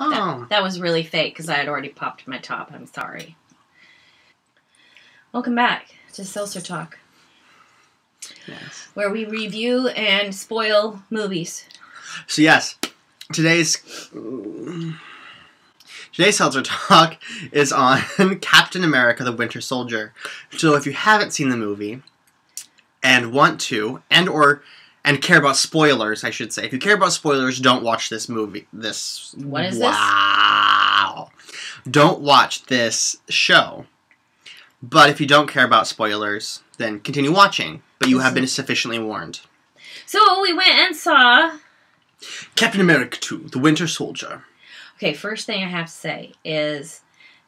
Oh. That was really fake because I had already popped my top. I'm sorry. Welcome back to Seltzer Talk. Yes. Where we review and spoil movies. So yes, today's Seltzer Talk is on Captain America: The Winter Soldier. So if you haven't seen the movie and want to, and care about spoilers, I should say. If you care about spoilers, don't watch this movie. Wow. Don't watch this show. But if you don't care about spoilers, then continue watching. But you have been sufficiently warned. So we went and saw Captain America 2, The Winter Soldier. Okay, first thing I have to say is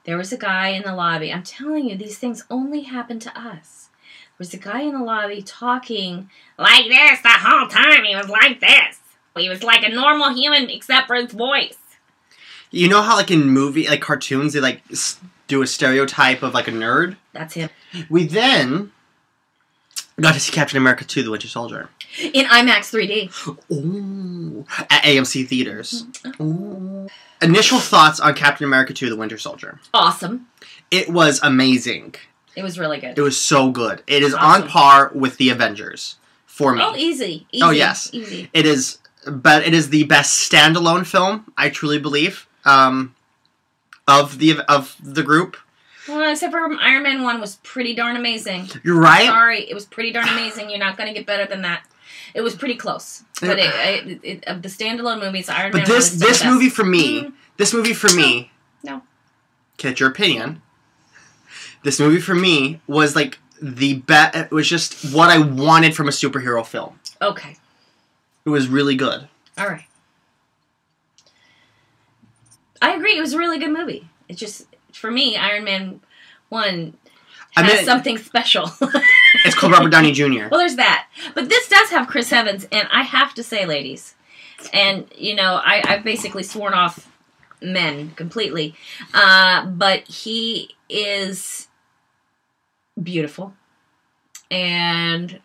there was a guy in the lobby. I'm telling you, these things only happen to us. There was a guy in the lobby talking like this the whole time. He was like this. He was like a normal human except for his voice. You know how like in movie, like cartoons, they like do a stereotype of like a nerd? That's him. We then got to see Captain America 2, The Winter Soldier. In IMAX 3D. Ooh. At AMC theaters. Ooh. Initial thoughts on Captain America 2, The Winter Soldier. Awesome. It was amazing. It was really good. It was so good. It is awesome. On par with the Avengers for me. Oh, easy. Easy. Oh, yes. Easy. It is, but it is the best standalone film, I truly believe, of the group. Well, except for Iron Man 1 was pretty darn amazing. You're right. Sorry, it was pretty darn amazing. You're not going to get better than that. It was pretty close. But of the standalone movies, Iron Man 1 is the best. This movie for me... No. Get your opinion. This movie for me was like the best. It was just what I wanted from a superhero film. Okay. It was really good. All right. I agree. It was a really good movie. It just... For me, Iron Man 1 has something special. It's called Robert Downey Jr. Well, there's that. But this does have Chris Evans, and I have to say, ladies, and, you know, I've basically sworn off men completely, but he is beautiful, and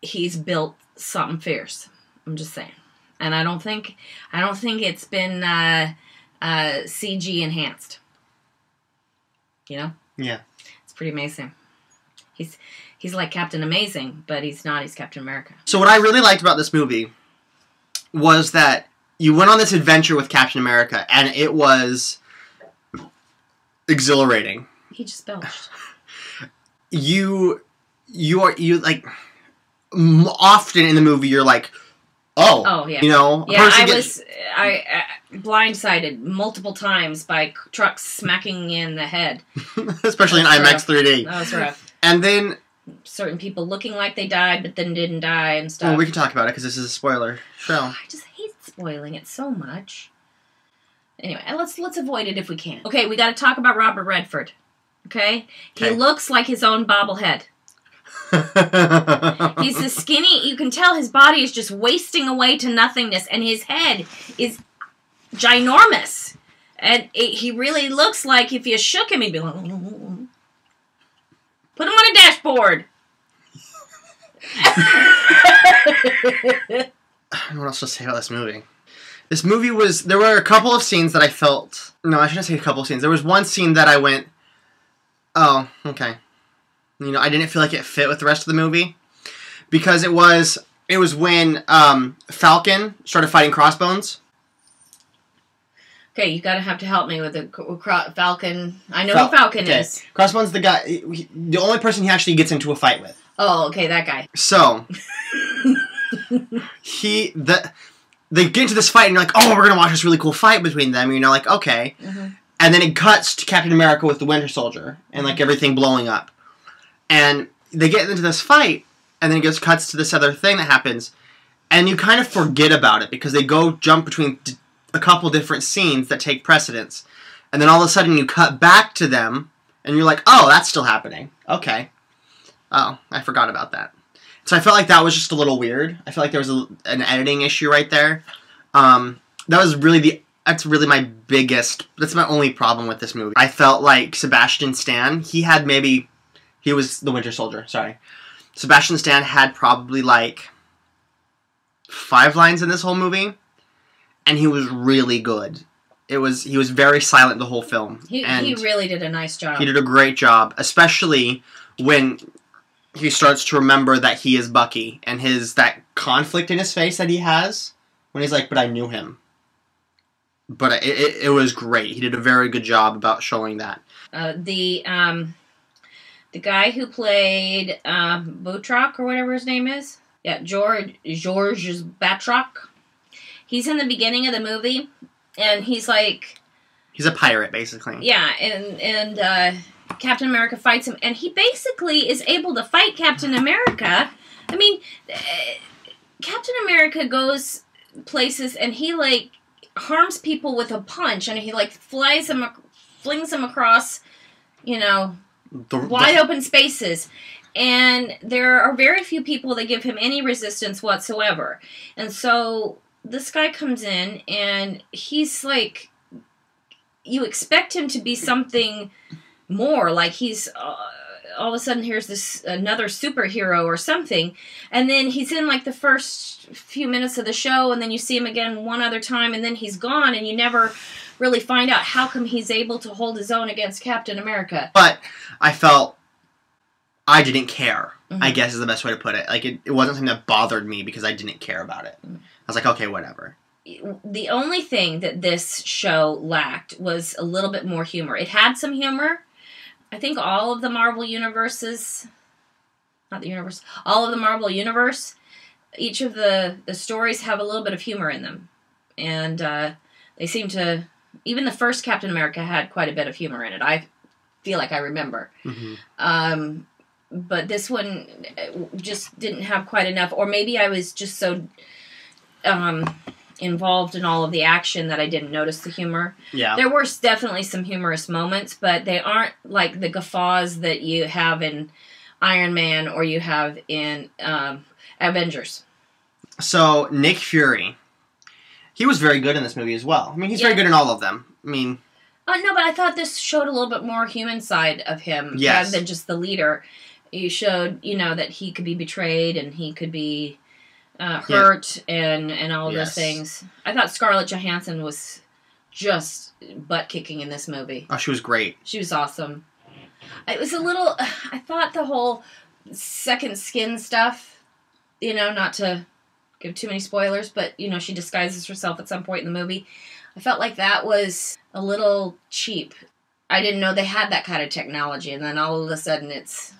he's built something fierce. I'm just saying. And I don't think it's been... CG enhanced. You know? Yeah. It's pretty amazing. He's like Captain Amazing, but he's not. He's Captain America. So what I really liked about this movie was that you went on this adventure with Captain America, and it was exhilarating. He just belched. you like often in the movie you're like, oh, yeah. You know, yeah, I was blindsided multiple times by trucks smacking me in the head. Especially in IMAX 3D. That was rough. And then... Certain people looking like they died, but then didn't die and stuff. Well, we can talk about it, because this is a spoiler show. I just hate spoiling it so much. Anyway, let's avoid it if we can. Okay, we gotta talk about Robert Redford. Okay? He looks like his own bobblehead. He's the skinny, you can tell his body is just wasting away to nothingness, and his head is ginormous, and he really looks like if you shook him he'd be like, put him on a dashboard. I don't know what else to say about this movie. This movie was, there were a couple of scenes that I felt, no, I shouldn't say a couple of scenes, there was one scene that I went, oh, okay. You know, I didn't feel like it fit with the rest of the movie, because it was when Falcon started fighting Crossbones. Okay, you gotta have to help me with the Falcon. I know who Falcon is. Crossbones, the guy, the only person he actually gets into a fight with. Oh, okay, that guy. So they get into this fight and you're like, oh, we're gonna watch this really cool fight between them. You know, like okay, and then it cuts to Captain America with the Winter Soldier and like everything blowing up. And they get into this fight, and then it just cuts to this other thing that happens, and you kind of forget about it, because they go jump between a couple different scenes that take precedence, and then all of a sudden you cut back to them, and you're like, oh, that's still happening. Okay. Oh, I forgot about that. So I felt like that was just a little weird. I felt like there was an editing issue right there. That was really that's my only problem with this movie. I felt like Sebastian Stan, he was the Winter Soldier, sorry. Sebastian Stan had probably like 5 lines in this whole movie. and he was really good. It was he was very silent the whole film. He really did a nice job. He did a great job, especially when he starts to remember that he is Bucky and his that conflict in his face that he has when he's like, "But I knew him." But it was great. He did a very good job about showing that. The guy who played Batroc or whatever his name is, yeah, George's Batroc. He's in the beginning of the movie, and he's like, he's a pirate basically. Yeah, and Captain America fights him, and he basically is able to fight Captain America. I mean, Captain America goes places, and he like harms people with a punch, and he like flings them across, you know, wide open spaces, and there are very few people that give him any resistance whatsoever. And so this guy comes in, and he's like, you expect him to be something more, like he's all of a sudden here's this another superhero or something, and then he's in like the first few minutes of the show, and then you see him again one other time, and then he's gone, and you never really find out how come he's able to hold his own against Captain America. But I felt I didn't care, I guess is the best way to put it. Like, it wasn't something that bothered me because I didn't care about it. I was like, okay, whatever. The only thing that this show lacked was a little bit more humor. It had some humor. I think all of the Marvel universes, not the universe, all of the Marvel universe, each of the stories have a little bit of humor in them. And they seem to, even the first Captain America had quite a bit of humor in it. I feel like I remember. But this one just didn't have quite enough. Or maybe I was just so involved in all of the action that I didn't notice the humor. Yeah. There were definitely some humorous moments, but they aren't like the guffaws that you have in Iron Man or you have in Avengers. So, Nick Fury, he was very good in this movie as well. I mean, he's very good in all of them. I mean... no, but I thought this showed a little bit more human side of him rather than just the leader. You showed, you know, that he could be betrayed and he could be hurt and all those things. I thought Scarlett Johansson was just butt-kicking in this movie. Oh, she was great. She was awesome. It was a little... I thought the whole second skin stuff, you know, not to give too many spoilers, but, you know, she disguises herself at some point in the movie. I felt like that was a little cheap. I didn't know they had that kind of technology, and then all of a sudden it's...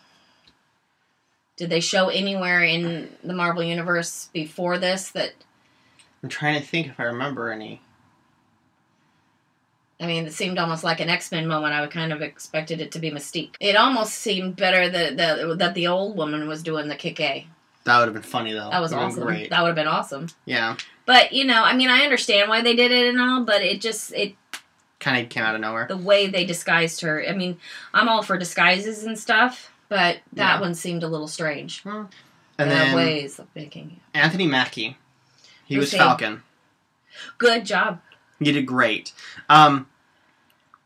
Did they show anywhere in the Marvel Universe before this that... I'm trying to think if I remember any. I mean, it seemed almost like an X-Men moment. I would kind of expected it to be Mystique. It almost seemed better that the old woman was doing the kick-a. That would have been funny, though. That was awesome. Great. That would have been awesome. Yeah. But, you know, I mean, I understand why they did it and all, but it just... it kind of came out of nowhere. The way they disguised her. I mean, I'm all for disguises and stuff, but that one seemed a little strange. And then... ways of thinking. Anthony Mackie. He was Falcon. Good job. You did great. I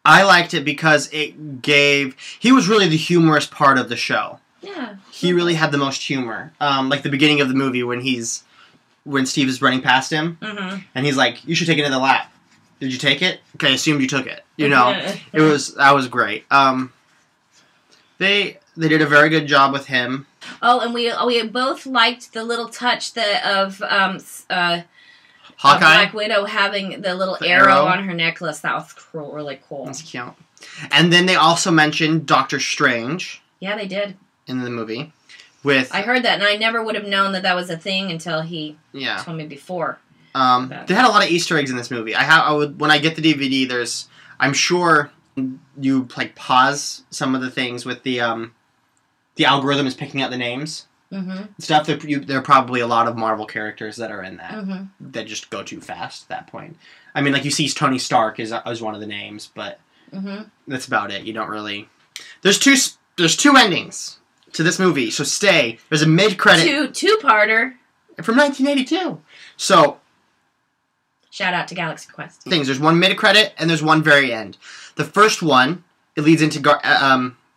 liked it because it gave... He was really the humorous part of the show. Yeah. He really had the most humor. Like the beginning of the movie when Steve is running past him, and he's like, "You should take another lap." Did you take it? Okay, I assumed you took it. You know, that was great. They did a very good job with him. Oh, and we both liked the little touch of Hawkeye, Black Widow having the little arrow on her necklace. That was really cool. That's cute. And then they also mentioned Doctor Strange. Yeah, they did. In the movie. I heard that, and I never would have known that that was a thing until he told me before. They had a lot of Easter eggs in this movie. When I get the DVD, I'm sure you like pause some of the things with the algorithm is picking out the names. Stuff that there are probably a lot of Marvel characters that are in that that just go too fast at that point. I mean, like you see Tony Stark is one of the names, but that's about it. You don't really. There's two endings to this movie, so stay. There's a mid-credit... Two-parter. From 1982. So... Shout out to Galaxy Quest. There's one mid-credit, and there's one very end. The first one, it leads into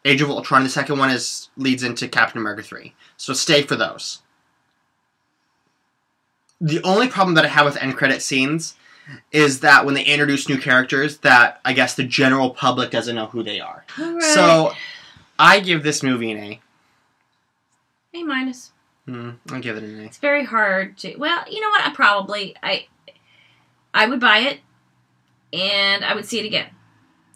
Age of Ultron, and the second one leads into Captain America 3. So stay for those. The only problem that I have with end credit scenes is that when they introduce new characters that I guess the general public doesn't know who they are. All right. So I give this movie an A. A minus. I'll give it an A. It's very hard to... Well, you know what? I would buy it, and I would see it again.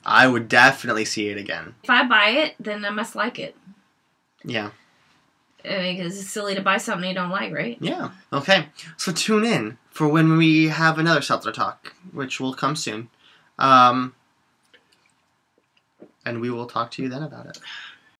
I would definitely see it again. If I buy it, then I must like it. Yeah. I mean, because it's silly to buy something you don't like, right? Yeah. Okay. So tune in for when we have another Seltzer Talk, which will come soon. And we will talk to you then about it.